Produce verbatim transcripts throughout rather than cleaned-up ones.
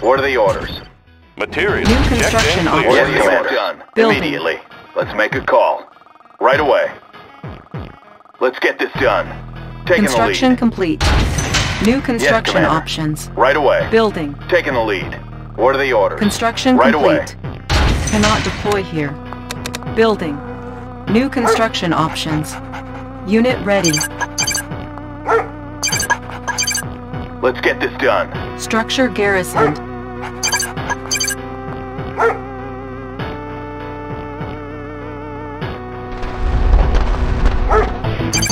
What are the orders? Materials. New construction on order. Yes, done. Building. Immediately. Let's make a call. Right away. Let's get this done. Taking the lead. Construction complete. New construction yes, options. Right away. Building. Taking the lead. What are the orders? Construction right complete. Away. Cannot deploy here. Building. New construction options. Unit ready. Let's get this done. Structure garrisoned.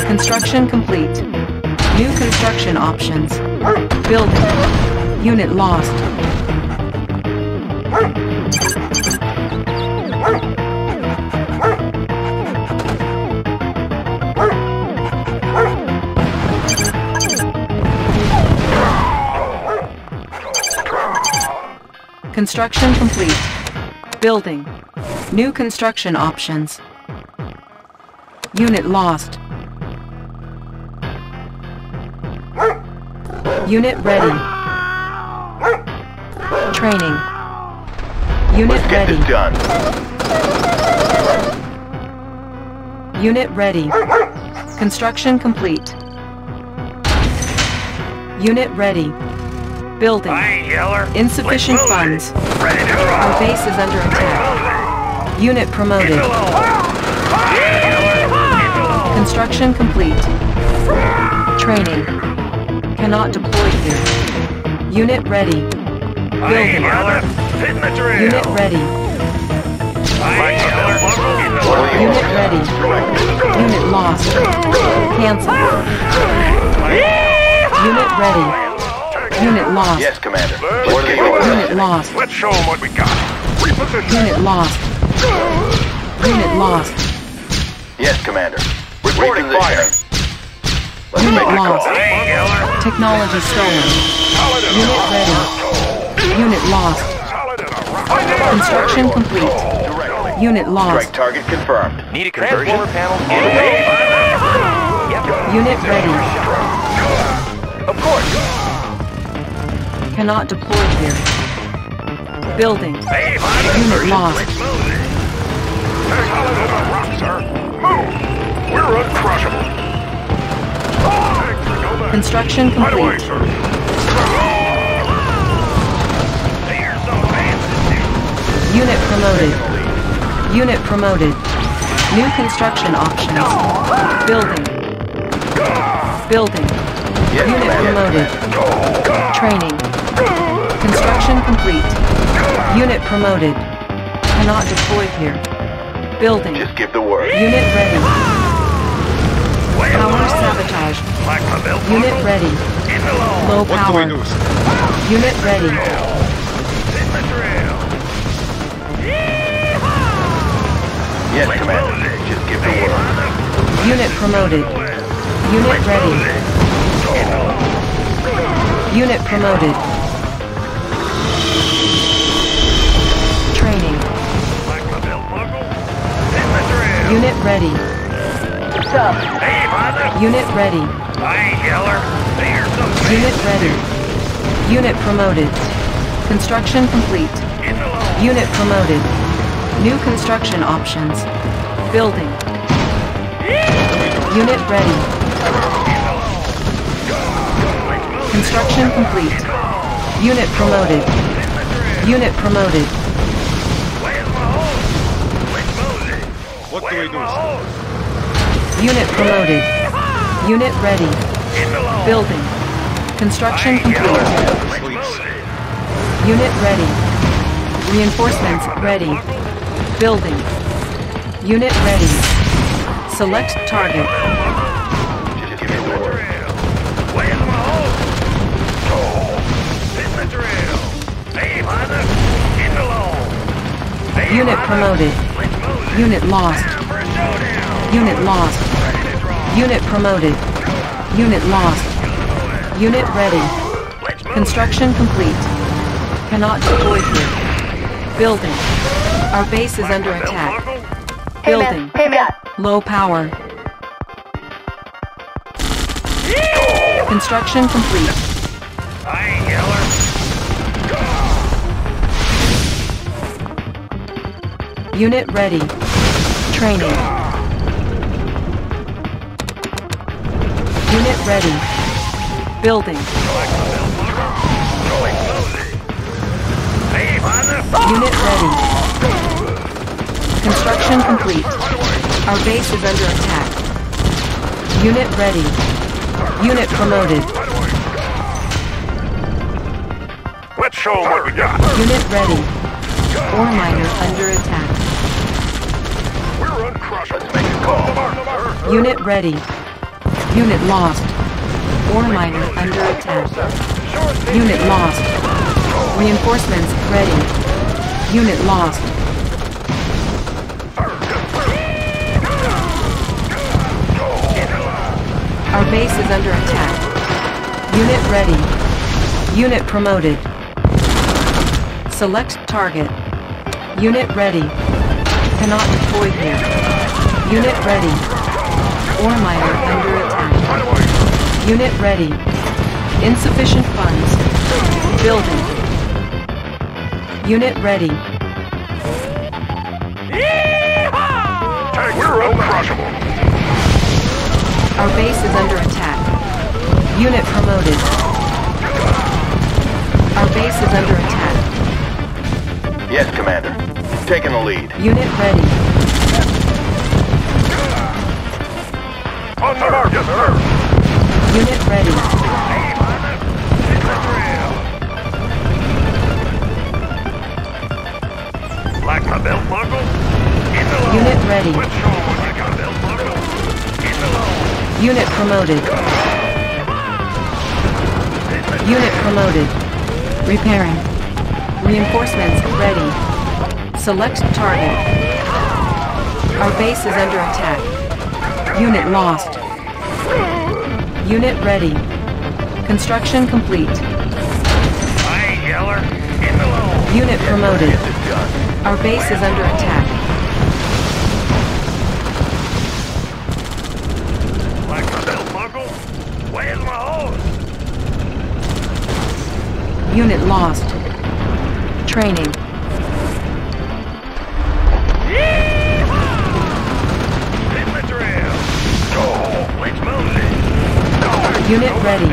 Construction complete. New construction options. Building. Unit lost. Construction complete. Building. New construction options. Unit lost. Unit ready. Training. Unit Let's ready. Get this done. Unit ready. Construction complete. Unit ready. Building. Insufficient funds. Our base is under attack. Unit promoted. Construction complete. Training. Cannot deploy here. Unit ready. Building. Unit ready. Unit ready. Unit lost. Cancel. Unit ready. Unit lost. Yes, Commander. Let's Unit order. Lost. Let's show them what we got. Reposition. Unit lost. Unit lost. Yes, Commander. Reporting fire. Let's Unit make lost. Hey, technology stolen. Unit ready. Unit lost. Construction complete. Directly. Unit lost. Strike target confirmed. Need a conversion? Yep. Unit ready. Of course. Cannot deploy here. Building. Hey, unit lost. Rock, sir. Move. We're uncrushable. Ah! Construction complete. Right away, sir. Unit promoted. Unit promoted. New construction options. Building. Building. Yes, unit promoted. Yes, training. Construction complete. Unit promoted. Cannot deploy here. Building. Just give the word. Unit ready. Power sabotage. Unit ready. Low power. Unit ready. Yes, Commander. Just give the word. Unit promoted. Unit ready. Unit promoted. Unit ready. Sub. Unit ready. Unit ready. Unit promoted. Construction complete. Unit promoted. New construction options. Building. Unit ready. Construction complete. Unit promoted. Unit promoted. What do we do? Unit promoted. Unit ready. Building. Construction complete. Unit ready. Reinforcements ready. Building. Unit ready. Select target. Unit promoted. Unit lost. Unit lost. Unit promoted. Unit lost. Unit ready. Construction complete. Cannot deploy here. Building. Our base is under attack. Building. Low power. Construction complete. Unit ready. Training. Unit ready. Building. Unit ready. Construction complete. Our base is under attack. Unit ready. Unit promoted. Let's show them what we got. Unit ready. Ore miner under attack. We're uncrushable. Make a call. Unit ready. Unit lost. Ore miner under attack. Unit lost. Reinforcements ready. Unit lost. Our base is under attack. Unit ready. Unit promoted. Select target. Unit ready. Cannot deploy here. Unit ready. Ore miner under attack. Unit ready. Insufficient funds. Building. Unit ready. Tag, we're uncrushable. Our base is under attack. Unit promoted. Our base is under attack. Yes, Commander. Taking the lead. Unit ready. On the target, sir. Unit ready. Like my belt buckle? In the low. Unit ready. Like my belt buckle? In the low. Unit promoted. Unit promoted. Repairing. Reinforcements ready. Select target. Our base is under attack. Unit lost. Unit ready. Construction complete. Unit promoted. Our base is under attack. Unit lost. Training. Unit ready.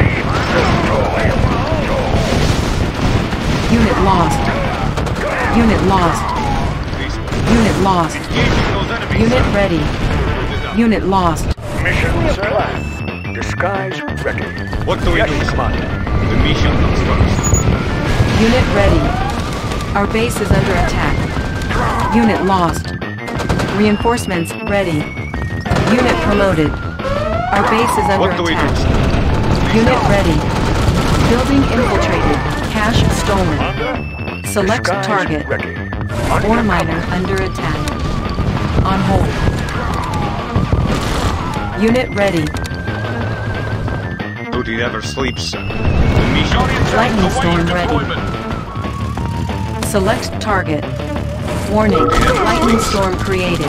Unit lost. Unit lost. Unit lost. Unit ready. Unit lost. Mission plan. Disguise ready. What do we do, Commander? The mission comes first. Unit ready. Our base is under attack. Unit lost. Reinforcements ready. Unit promoted. Our base is under attack. Unit ready. Building infiltrated. Cash stolen. Select target. Ore miner under attack. On hold. Unit ready. Duty never sleeps. Lightning storm ready. Select target. Warning, lightning storm created.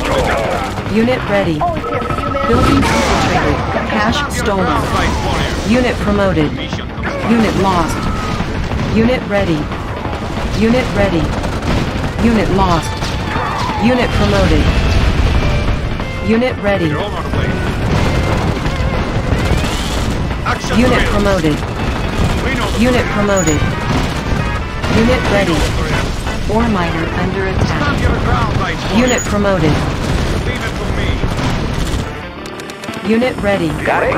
Unit ready. Building infiltrated. Cash stolen. Unit promoted. Unit lost. Unit ready. Unit ready. Unit lost. Unit promoted. Unit ready. Unit promoted. Unit promoted. Unit ready. Ore miner under attack. Unit promoted. Unit ready. Got it.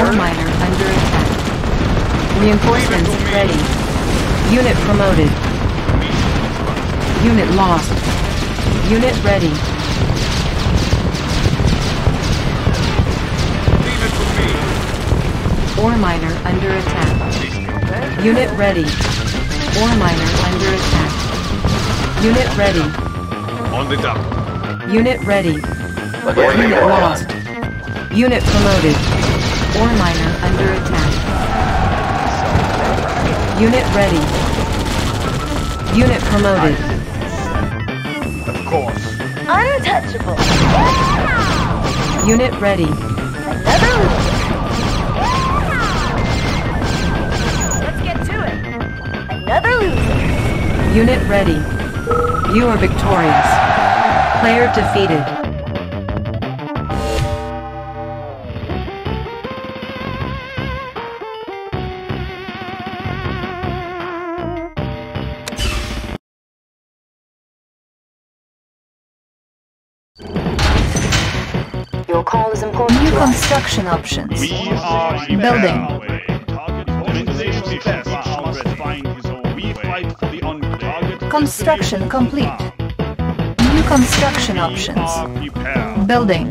Ore miner under attack. Reinforcements ready. Unit promoted. Unit lost. Unit ready. Ore miner under attack. Unit ready. Ore miner under attack. Unit ready. On the dock. Unit ready. Unit lost. Unit promoted. Ore miner under attack. Unit ready. Unit promoted. Of course. Untouchable. Unit ready. Another loser. Let's get to it. Another loser. Unit ready. You are victorious. Player defeated. Your call is important. New construction options. We are building. Construction complete. New construction options. Building.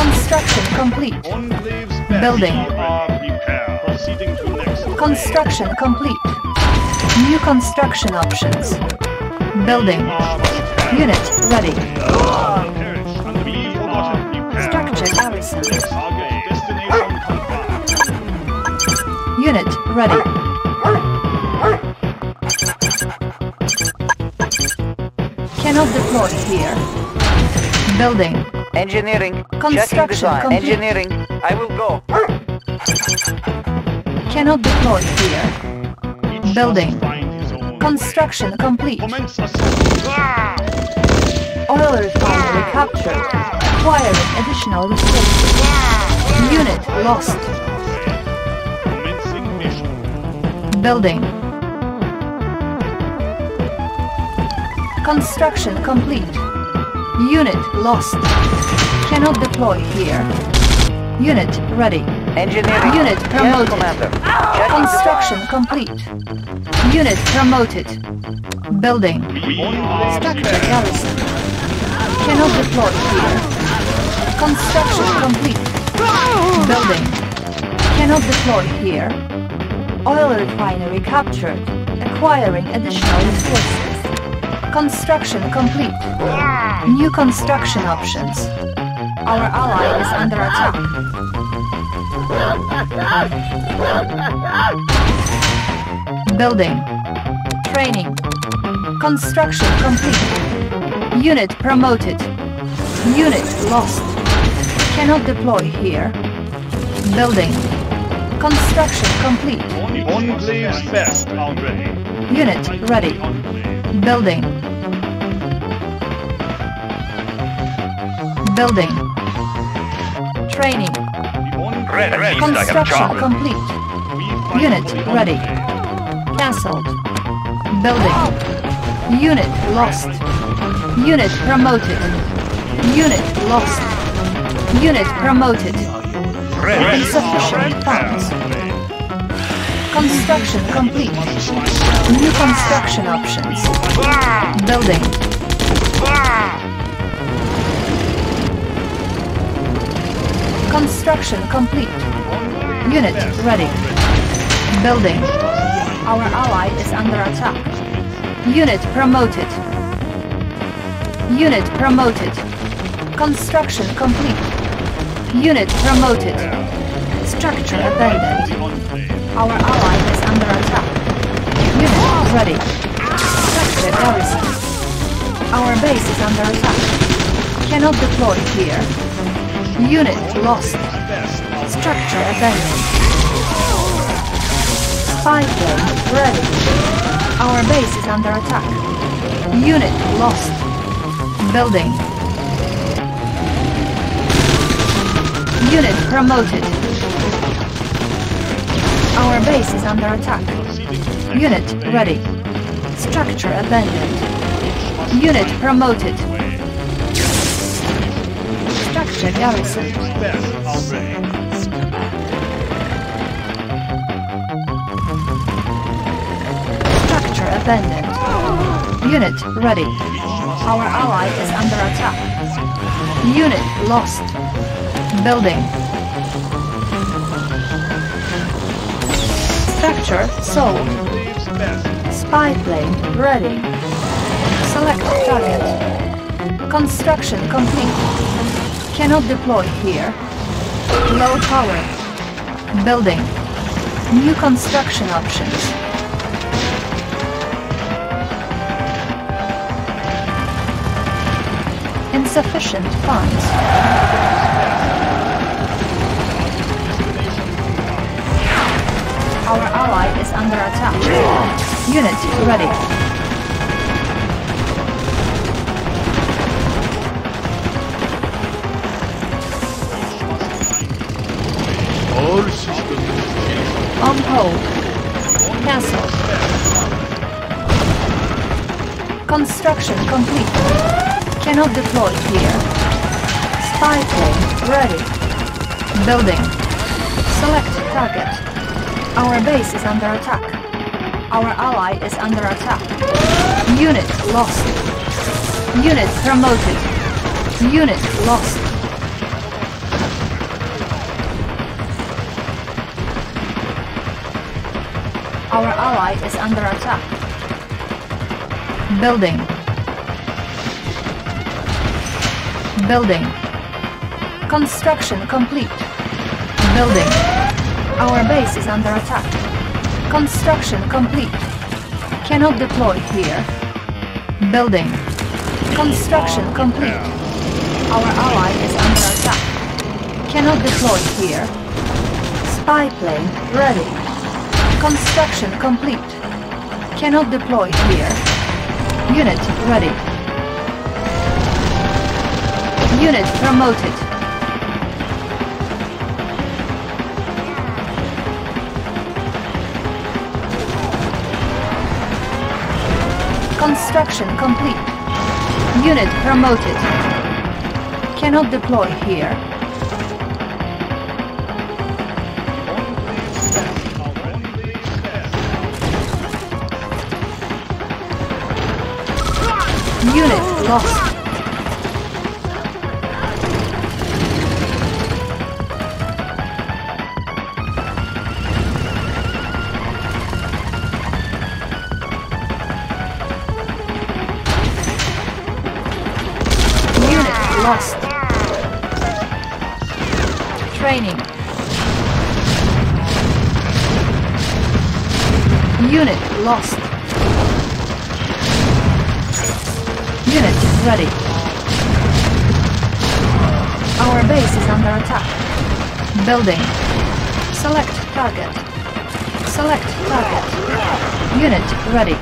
Construction complete. Building. Construction complete. New construction options. Building. Unit ready. Unit ready. Cannot deploy here. Building. Engineering. Construction complete. Engineering. I will go. Cannot deploy here. Building. Construction complete. Oil refinery captured. Acquiring additional resources. Unit lost. Building. Construction complete. Unit lost. Cannot deploy here. Unit ready. Engineering. Unit promoted. Yes, construction complete. Unit promoted. Building. Structure garrison. Cannot deploy here. Construction complete. Building. Cannot deploy here. Oil refinery captured. Acquiring additional resources. Construction complete. New construction options. Our ally is under attack. Building. Training. Construction complete. Unit promoted. Unit lost. Cannot deploy here. Building. Construction complete. Enclaves best already. Unit ready. Building. Building. Training. Construction complete. Unit ready. Cancelled. Building. Unit lost. Unit promoted. Unit lost. Unit promoted. Insufficient funds. Construction complete. New construction options. Building. Construction complete. Unit ready. Building. Our ally is under attack. Unit promoted. Unit promoted. Construction complete. Unit promoted. Structure abandoned. Our ally is under attack. Unit ready. Structure garrison. Our base is under attack. Cannot deploy here. Unit lost. Structure abandoned. Spy plane ready. Our base is under attack. Unit lost. Building. Unit promoted. Our base is under attack. Unit ready. Structure abandoned. Unit promoted. Structure garrison. Structure abandoned. Unit ready. Our ally is under attack. Unit lost. Building. Structure sold. Spy plane ready. Select target. Construction complete. Cannot deploy here. Low power. Building. New construction options. Insufficient funds. Our ally is under attack. Unit ready. on hold. Cancel. Construction complete. Cannot deploy here. Spy plane ready. Building. Select target. Our base is under attack. Our ally is under attack. Unit lost. Unit promoted. Unit lost. Our ally is under attack. Building. Building. Construction complete. Building. Our base is under attack. Construction complete. Cannot deploy here. Building. Construction complete. Our ally is under attack. Cannot deploy here. Spy plane ready. Construction complete. Cannot deploy here. Unit ready. Unit promoted. Construction complete. Unit promoted. Cannot deploy here. Unit lost. Unit lost. Training. Unit lost. Unit ready. Our base is under attack. Building. Select target. Select target. Unit ready.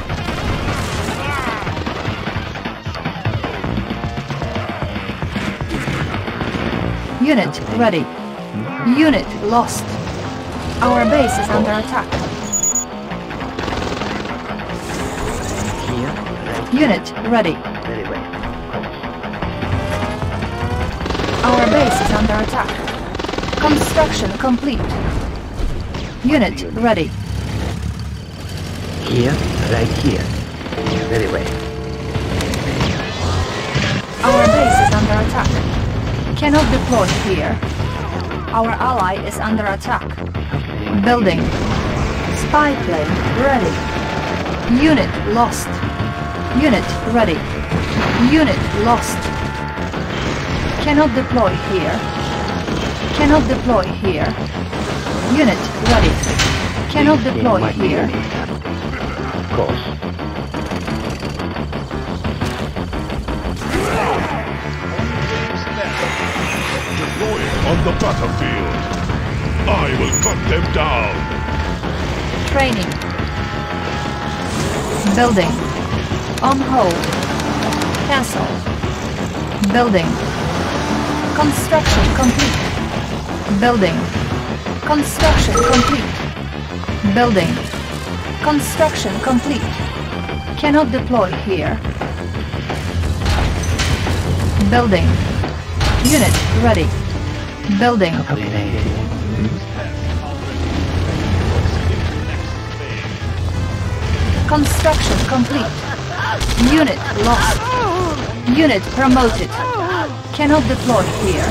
Unit ready. Unit lost. Our base is under attack. Unit ready. Our base is under attack. Construction complete. Unit ready. Here, right here. Very well. Our base is under attack. Cannot deploy here. Our ally is under attack. Building. Spy plane ready. Unit lost. Unit ready. Unit lost. Cannot deploy here. Cannot deploy here. Unit ready. Cannot deploy here. Of course. Deploy on the battlefield. I will cut them down. Training. Building. On hold. Cancel. Building. Construction complete. Building. Construction complete. Building. Construction complete. Cannot deploy here. Building. Unit ready. Building. Construction complete. Unit lost. Unit promoted. Cannot deploy here.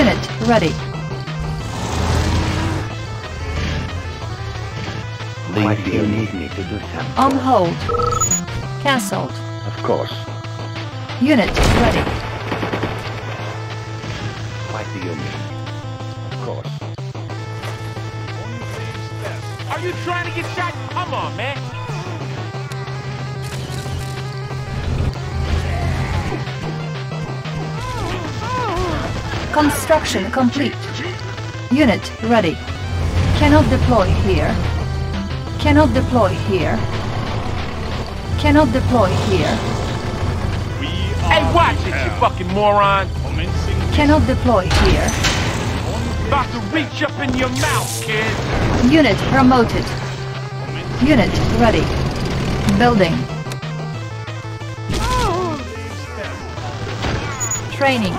Unit ready. Why do you need me to do something? On hold. Cancelled. Of course. Unit ready. Why do you need me? Of course. Are you trying to get shot? Come on, man. Construction complete. Unit ready. Cannot deploy here. Cannot deploy here. Cannot deploy here. Hey, watch it, you fucking moron! Cannot deploy here. about to reach up in your mouth, kid. Unit promoted. Unit ready. Building. Training.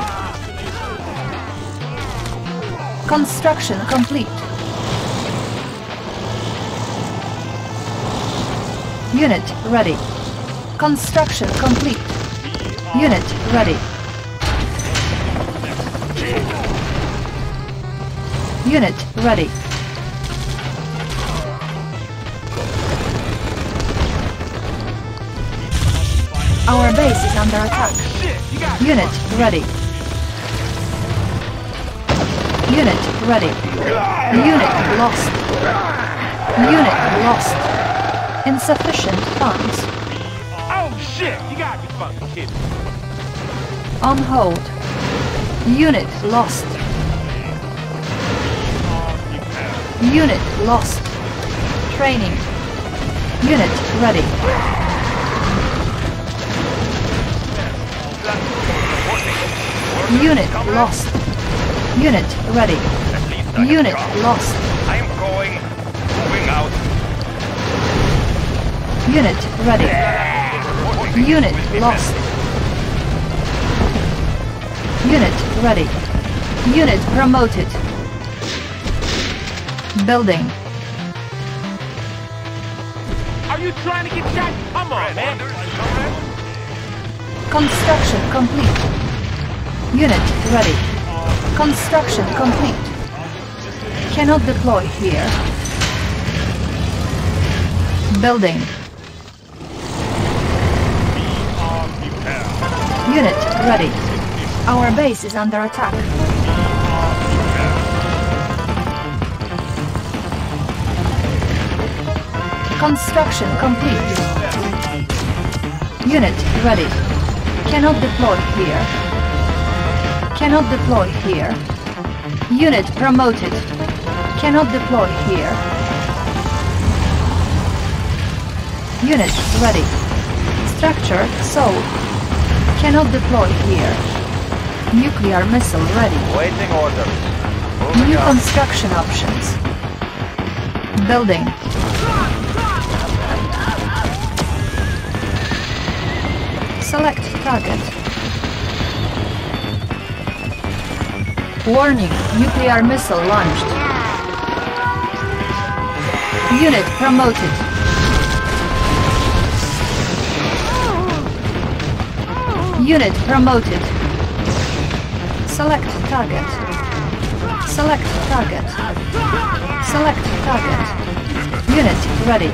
Construction complete. Unit ready. Construction complete. Unit ready. Unit ready. Our base is under attack. Unit ready. Unit ready. Unit lost. Unit lost. Insufficient funds. Oh shit! You gotta be fucking kidding. On hold. Unit lost. Unit lost. Training. Unit ready. Unit lost. Unit ready. Unit lost. I am going. Moving out. Unit ready. Unit lost. Unit ready. Unit promoted. Building. Are you trying to get shot? Come on, man. Construction complete. Unit ready. Construction complete. Cannot deploy here. Building. Unit ready. Our base is under attack. Construction complete. Unit ready. Cannot deploy here. Cannot deploy here. Unit promoted. Cannot deploy here. Unit ready. Structure sold. Cannot deploy here. Nuclear missile ready. Waiting orders. New construction options. Building. Select target. Warning, nuclear missile launched. Unit promoted. Unit promoted. Select target. Select target. Select target. Unit ready.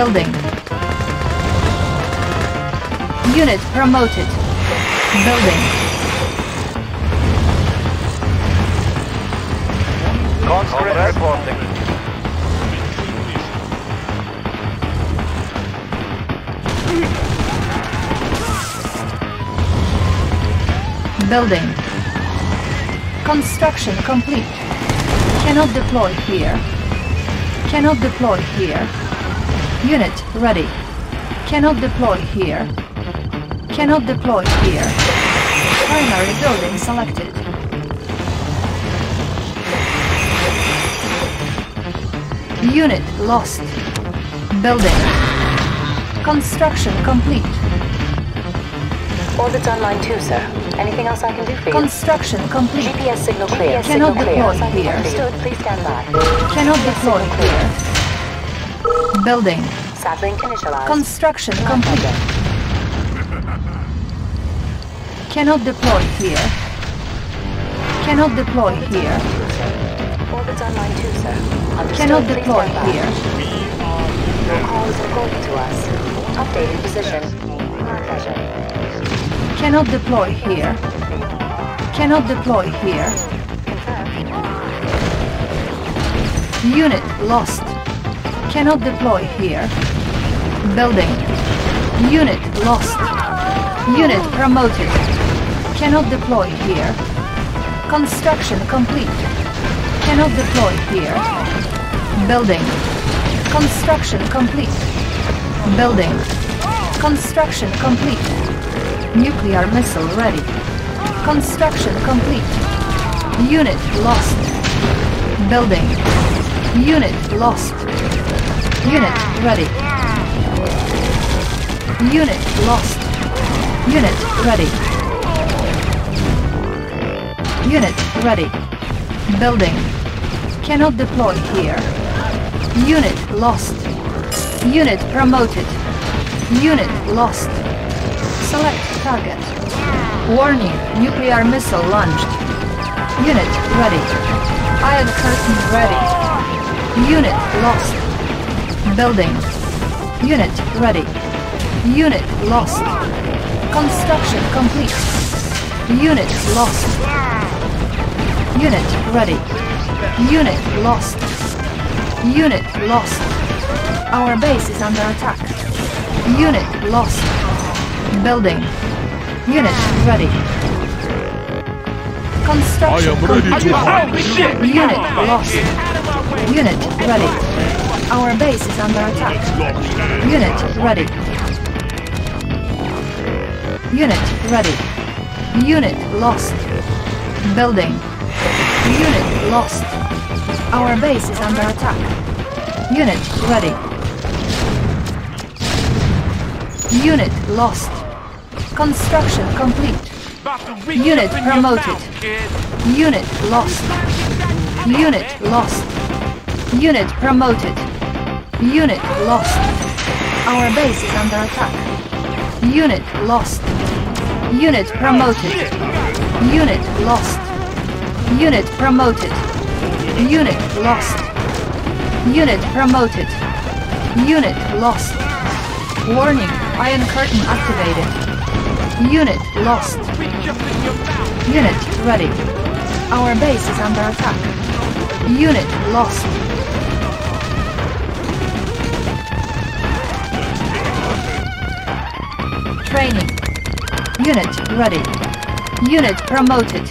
Building. Unit promoted. Building. Conscript reporting. Building. Construction complete. Cannot deploy here. Cannot deploy here. Unit ready. Cannot deploy here. Cannot deploy here. Primary building selected. Unit lost. Building. Construction complete. Orbit's online too, sir. Anything else I can do for you? Construction complete. G P S signal clear. Cannot deploy here. Understood. Please stand by. Cannot deploy here. Building. Construction complete. Cannot deploy here. Cannot deploy here. Cannot deploy here. Updated position. Cannot deploy here. Cannot deploy here. Unit lost. Cannot deploy here. Building. Unit lost. Unit promoted. Cannot deploy here. Construction complete. Cannot deploy here. Building. Construction complete. Building. Construction complete. Nuclear missile ready. Construction complete. Unit lost. Building. Unit lost. Unit ready. Unit lost. Unit ready. Unit ready. Building. Cannot deploy here. Unit lost. Unit promoted. Unit lost. Select target. Warning, nuclear missile launched. Unit ready. Iron curtain ready. Unit lost. Building. Unit ready. Unit lost. Construction complete. Unit lost. Unit ready. Unit lost. Unit lost. Our base is under attack. Unit lost. Building. Unit ready. Construction complete. Oh, unit lost. Unit ready. Our base is under attack. Unit ready. Unit ready. Unit lost. Building. Unit lost. Our base is under attack. Unit ready. Unit lost. Construction complete. Unit promoted. Unit lost. Unit lost. Unit promoted. Unit lost. Our base is under attack. Unit lost. Unit promoted. Unit lost. Unit promoted. Unit lost. Unit promoted. Unit lost. Warning, Iron Curtain activated. Unit lost. Unit ready. Our base is under attack. Unit lost. Training. Unit ready. Unit promoted.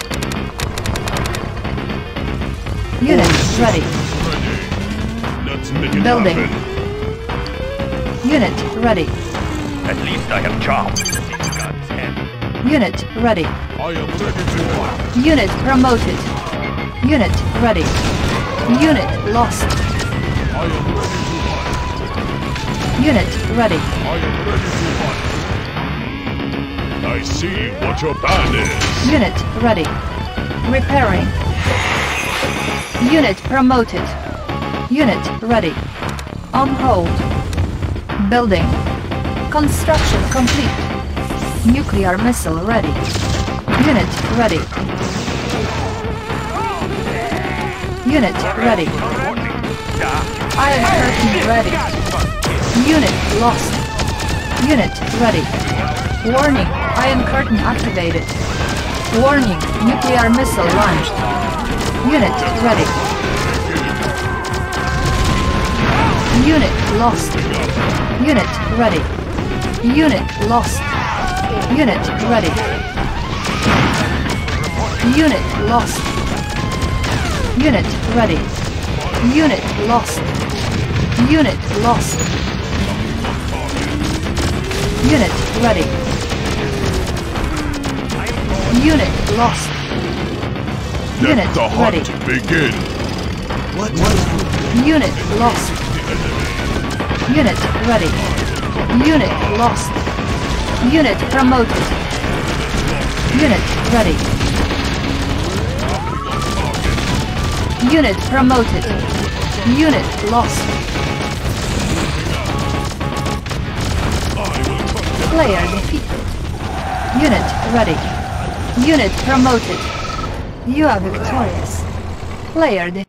Unit ready. Building. Unit ready. At least I have charmed. Unit ready. I am ready to work. Unit promoted. Unit ready. Unit lost. I am ready to work. Unit ready. I am ready to work. I see what your plan is. Unit ready. Repairing. Unit promoted. Unit ready. On hold. Building. Construction complete. Nuclear missile ready. Unit ready. Unit ready. Iron curtain ready. Unit lost. Unit ready. Warning, Iron curtain activated. Warning, nuclear missile launched. Unit ready. Unit lost. Unit ready. Unit lost. Unit ready. Unit lost. Unit ready. Unit lost. Unit lost. Unit ready. Unit lost. Unit ready. Begin. What? What? Unit lost. Unit ready. Unit lost. Unit promoted. Unit ready. Unit promoted. Unit lost. Player defeated. Unit ready. Unit promoted. You are victorious. Player